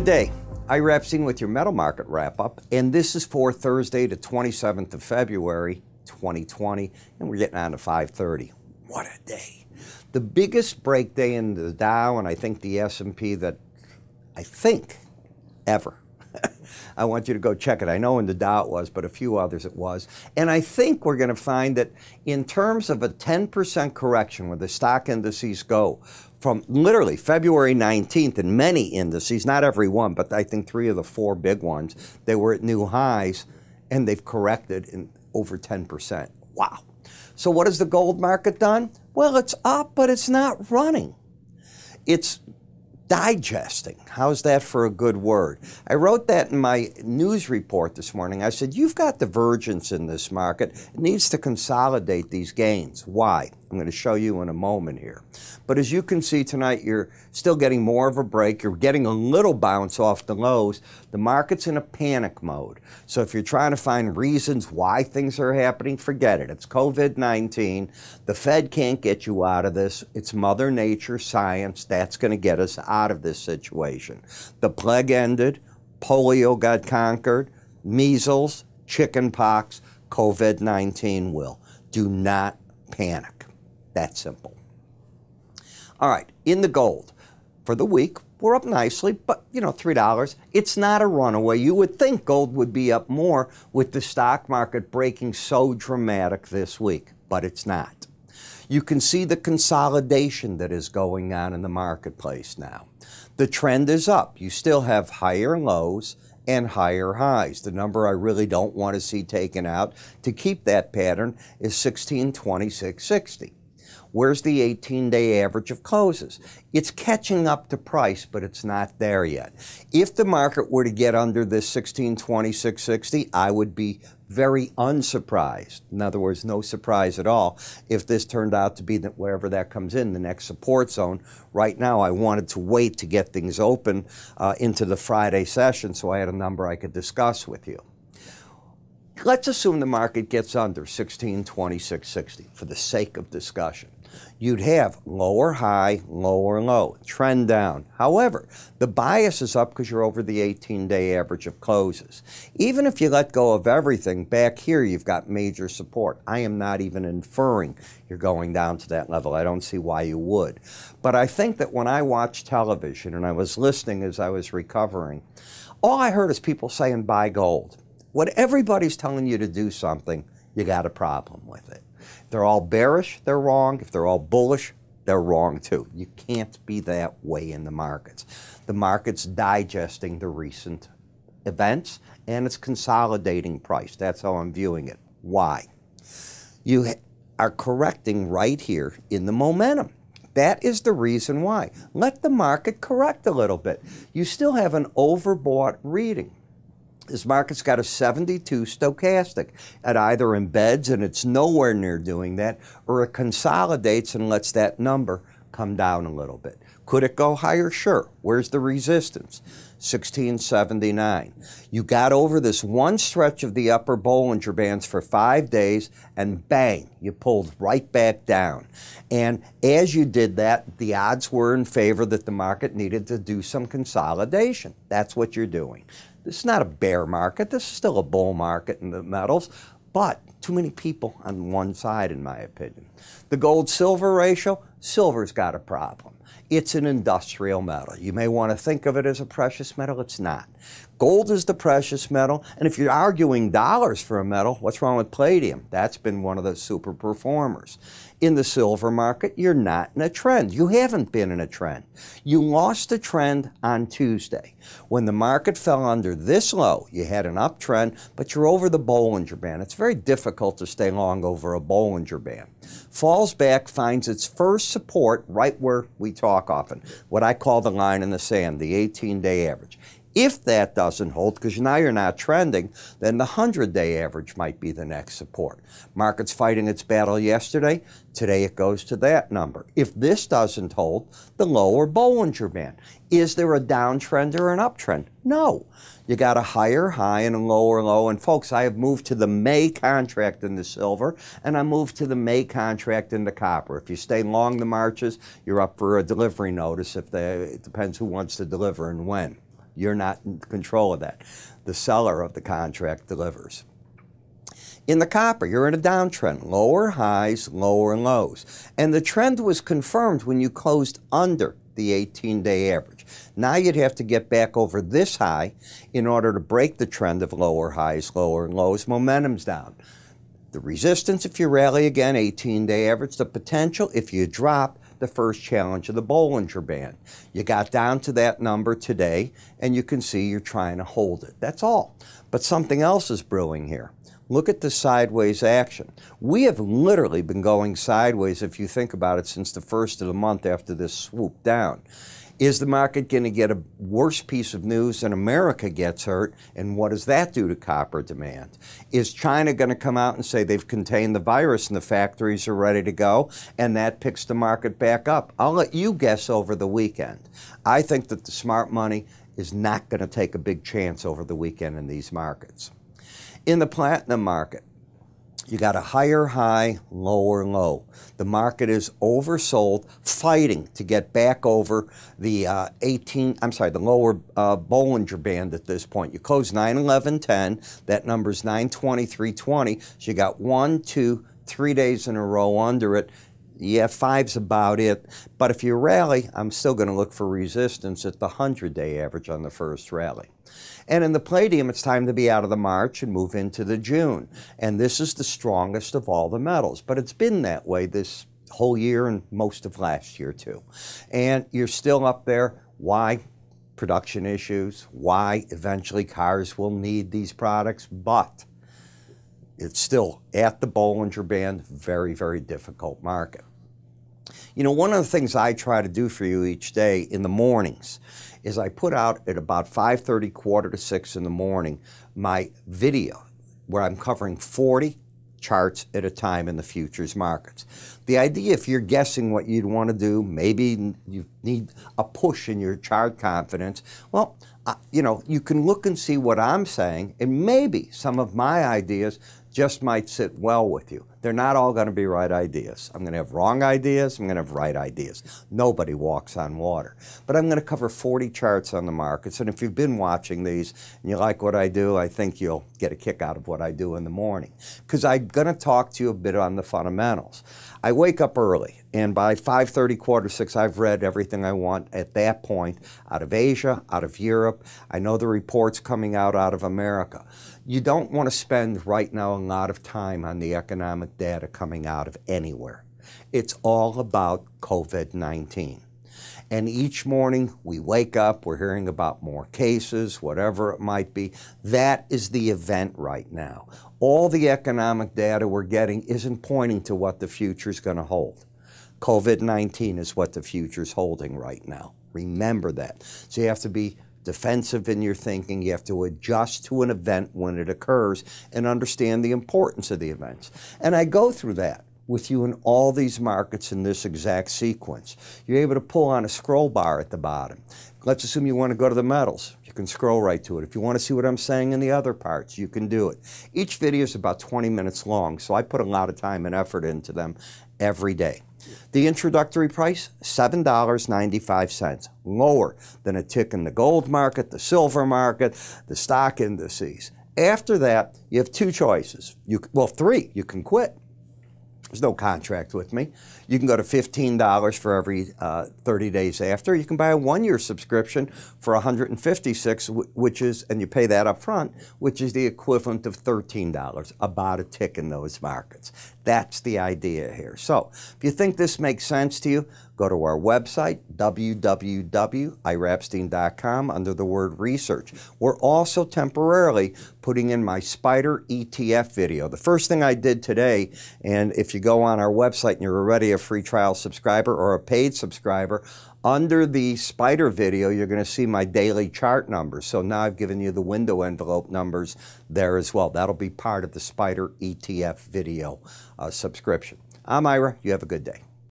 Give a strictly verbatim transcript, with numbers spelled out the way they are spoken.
Good day. Ira Epstein with your metal market wrap-up, and this is for Thursday, the twenty-seventh of February, twenty twenty, and we're getting on to five thirty. What a day. The biggest break day in the Dow, and I think the S and P that I think ever. I want you to go check it. I know in the Dow it was, but a few others it was. And I think we're going to find that in terms of a ten percent correction where the stock indices go from literally February nineteenth in many indices, not every one, but I think three of the four big ones, they were at new highs and they've corrected in over ten percent. Wow. So what has the gold market done? Well, it's up, but it's not running. It's digesting. How's that for a good word? I wrote that in my news report this morning. I said, you've got divergence in this market. It needs to consolidate these gains. Why? I'm going to show you in a moment here. But as you can see tonight, you're still getting more of a break. You're getting a little bounce off the lows. The market's in a panic mode. So if you're trying to find reasons why things are happening, forget it. It's COVID nineteen. The Fed can't get you out of this. It's Mother Nature, science. That's going to get us out Out of this situation. The plague ended, polio got conquered, measles, chicken pox, COVID nineteen will. Do not panic. That simple. All right, in the gold for the week, we're up nicely, but you know, three dollars. It's not a runaway. You would think gold would be up more with the stock market breaking so dramatic this week, but it's not. You can see the consolidation that is going on in the marketplace now. The trend is up. You still have higher lows and higher highs. The number I really don't want to see taken out to keep that pattern is sixteen twenty-six sixty. Where's the eighteen day average of closes? It's catching up to price, but it's not there yet. If the market were to get under this sixteen twenty-six sixty, I would be very unsurprised. In other words, no surprise at all if this turned out to be that wherever that comes in, the next support zone. Right now, I wanted to wait to get things open uh, into the Friday session, so I had a number I could discuss with you. Let's assume the market gets under sixteen twenty-six sixty for the sake of discussion. You'd have lower high, lower low, trend down. However, the bias is up because you're over the eighteen day average of closes. Even if you let go of everything, back here you've got major support. I am not even inferring you're going down to that level. I don't see why you would. But I think that when I watch television and I was listening as I was recovering, all I heard is people saying buy gold. When everybody's telling you to do something, you got a problem with it. If they're all bearish, they're wrong. If they're all bullish, they're wrong too. You can't be that way in the markets. The market's digesting the recent events and it's consolidating price. That's how I'm viewing it. Why? You are correcting right here in the momentum. That is the reason why. Let the market correct a little bit. You still have an overbought reading. This market's got a seventy-two stochastic. It either embeds and it's nowhere near doing that, or it consolidates and lets that number come down a little bit. Could it go higher? Sure. Where's the resistance? sixteen seventy-nine. You got over this one stretch of the upper Bollinger Bands for five days and bang, you pulled right back down. And as you did that, the odds were in favor that the market needed to do some consolidation. That's what you're doing. This is not a bear market. This is still a bull market in the metals, but too many people on one side, in my opinion. The gold-silver ratio, silver's got a problem. It's an industrial metal. You may want to think of it as a precious metal. It's not. Gold is the precious metal, and if you're arguing dollars for a metal, what's wrong with palladium? That's been one of the super performers. In the silver market, you're not in a trend. You haven't been in a trend. You lost a trend on Tuesday. When the market fell under this low, you had an uptrend, but you're over the Bollinger Band. It's very difficult to stay long over a Bollinger Band. Falls back, finds its first support right where we talk often, what I call the line in the sand, the eighteen day average. If that doesn't hold, because now you're not trending, then the hundred day average might be the next support. Market's fighting its battle yesterday. Today it goes to that number. If this doesn't hold, the lower Bollinger Band. Is there a downtrend or an uptrend? No. You got a higher high and a lower low. And folks, I have moved to the May contract in the silver, and I moved to the May contract in the copper. If you stay long the Marches, you're up for a delivery notice. If they, it depends who wants to deliver and when. You're not in control of that. The seller of the contract delivers. In the copper, you're in a downtrend, lower highs, lower lows. And the trend was confirmed when you closed under the eighteen day average. Now you'd have to get back over this high in order to break the trend of lower highs, lower lows. Momentum's down. The resistance if you rally again, eighteen day average. The potential if you drop the first challenge of the Bollinger Band. You got down to that number today, and you can see you're trying to hold it. That's all. But something else is brewing here. Look at the sideways action. We have literally been going sideways, if you think about it, since the first of the month after this swoop down. Is the market going to get a worse piece of news and America gets hurt? And what does that do to copper demand? Is China going to come out and say they've contained the virus and the factories are ready to go? And that picks the market back up. I'll let you guess over the weekend. I think that the smart money is not going to take a big chance over the weekend in these markets. In the platinum market, you got a higher high, lower low. The market is oversold, fighting to get back over the uh, eighteen, I'm sorry, the lower uh, Bollinger Band at this point. You close nine eleven ten, that number's nine twenty-three twenty, so you got one, two, three days in a row under it. Yeah, five's about it. But if you rally, I'm still going to look for resistance at the hundred day average on the first rally. And in the palladium, it's time to be out of the March and move into the June. And this is the strongest of all the metals. But it's been that way this whole year and most of last year, too. And you're still up there. Why? Production issues. Why? Eventually, cars will need these products. But it's still at the Bollinger Band, very, very difficult market. You know, one of the things I try to do for you each day in the mornings is I put out at about five thirty, quarter to six in the morning, my video where I'm covering forty charts at a time in the futures markets. The idea, if you're guessing what you'd want to do, maybe you need a push in your chart confidence, well, uh, you know, you can look and see what I'm saying, and maybe some of my ideas just might sit well with you. They're not all going to be right ideas. I'm going to have wrong ideas. I'm going to have right ideas. Nobody walks on water. But I'm going to cover forty charts on the markets. And if you've been watching these and you like what I do, I think you'll get a kick out of what I do in the morning. Because I'm going to talk to you a bit on the fundamentals. I wake up early. And by five thirty, quarter six, I've read everything I want at that point out of Asia, out of Europe. I know the reports coming out out of America. You don't want to spend right now a lot of time on the economic data coming out of anywhere. It's all about COVID nineteen. And each morning we wake up, we're hearing about more cases, whatever it might be. That is the event right now. All the economic data we're getting isn't pointing to what the future's going to hold. COVID nineteen is what the future's holding right now. Remember that. So you have to be defensive in your thinking. You have to adjust to an event when it occurs and understand the importance of the events. And I go through that with you in all these markets in this exact sequence. You're able to pull on a scroll bar at the bottom. Let's assume you want to go to the metals. You can scroll right to it. If you want to see what I'm saying in the other parts, you can do it. Each video is about twenty minutes long, so I put a lot of time and effort into them every day. The introductory price, seven dollars and ninety-five cents, lower than a tick in the gold market, the silver market, the stock indices. After that, you have two choices. You, well, three. You can quit. There's no contract with me. You can go to fifteen dollars for every uh, thirty days after. You can buy a one year subscription for one hundred fifty-six dollars, which is, and you pay that up front, which is the equivalent of thirteen dollars, about a tick in those markets. That's the idea here. So if you think this makes sense to you, go to our website, w w w dot ira epstein dot com, under the word research. We're also temporarily putting in my Spider E T F video. The first thing I did today, and if you go on our website and you're already a free trial subscriber or a paid subscriber, under the Spider video, you're going to see my daily chart numbers. So now I've given you the window envelope numbers there as well. That'll be part of the Spider E T F video uh, subscription. I'm Ira. You have a good day.